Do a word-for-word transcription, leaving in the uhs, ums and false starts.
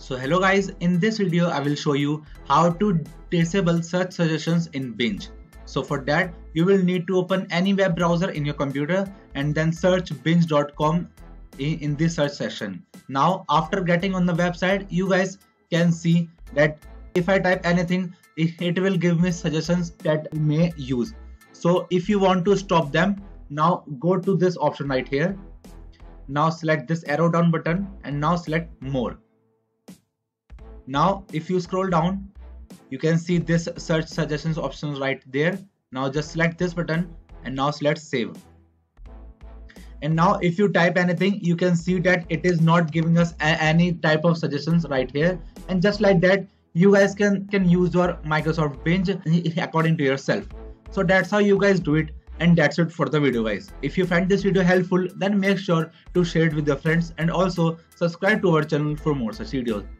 So hello guys, in this video I will show you how to disable search suggestions in Bing. So for that you will need to open any web browser in your computer and then search bing dot com in this search section. Now after getting on the website, you guys can see that if I type anything, it will give me suggestions that you may use. So if you want to stop them, now go to this option right here. Now select this arrow down button and now select more. Now if you scroll down, you can see this search suggestions options right there. Now just select this button and now select save. And now if you type anything, you can see that it is not giving us any type of suggestions right here. And just like that, you guys can can use your Microsoft Bing according to yourself. So that's how you guys do it. And that's it for the video guys. If you find this video helpful, then make sure to share it with your friends and also subscribe to our channel for more such videos.